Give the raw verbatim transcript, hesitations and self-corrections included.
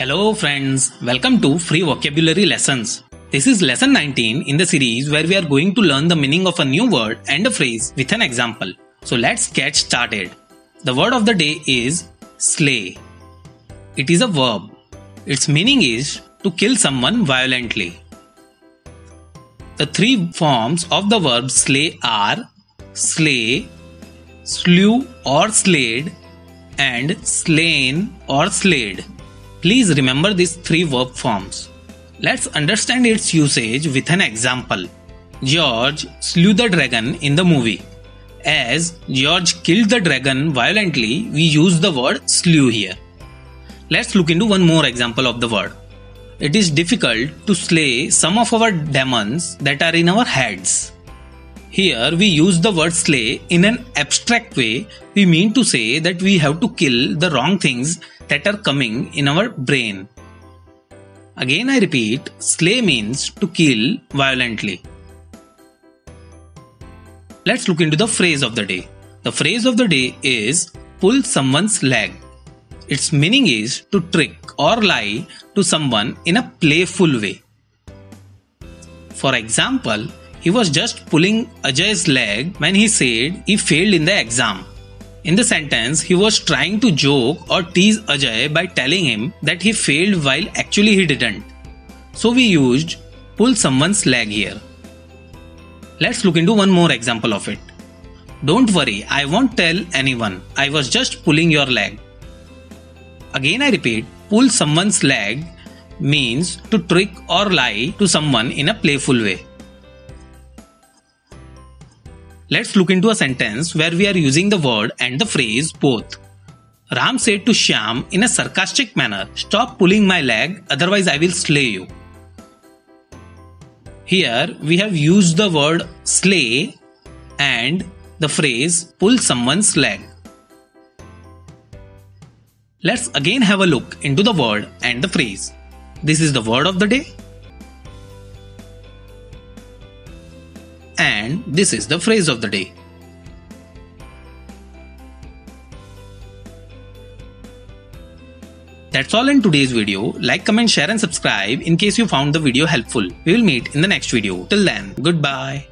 Hello friends, welcome to Free Vocabulary Lessons. This is lesson nineteen in the series where we are going to learn the meaning of a new word and a phrase with an example. So let's get started. The word of the day is slay. It is a verb. Its meaning is to kill someone violently. The three forms of the verb slay are slay, slew or slayed, and slain or slayed. Please remember these three verb forms. Let's understand its usage with an example. George slew the dragon in the movie. As George killed the dragon violently, we use the word slew here. Let's look into one more example of the word. It is difficult to slay some of our demons that are in our heads. Here we use the word slay in an abstract way. We mean to say that we have to kill the wrong things that are coming in our brain. Again I repeat, slay means to kill violently. Let's look into the phrase of the day. The phrase of the day is pull someone's leg. Its meaning is to trick or lie to someone in a playful way. For example, he was just pulling Ajay's leg when he said he failed in the exam. In the sentence, he was trying to joke or tease Ajay by telling him that he failed while actually he didn't. So we used pull someone's leg here. Let's look into one more example of it. Don't worry, I won't tell anyone. I was just pulling your leg. Again I repeat, pull someone's leg means to trick or lie to someone in a playful way. Let's look into a sentence where we are using the word and the phrase both. Ram said to Shyam in a sarcastic manner, "Stop pulling my leg, otherwise I will slay you." Here we have used the word slay and the phrase pull someone's leg. Let's again have a look into the word and the phrase. This is the word of the day. And this is the phrase of the day. That's all in today's video. Like, comment, share and subscribe in case you found the video helpful. We will meet in the next video. Till then, goodbye.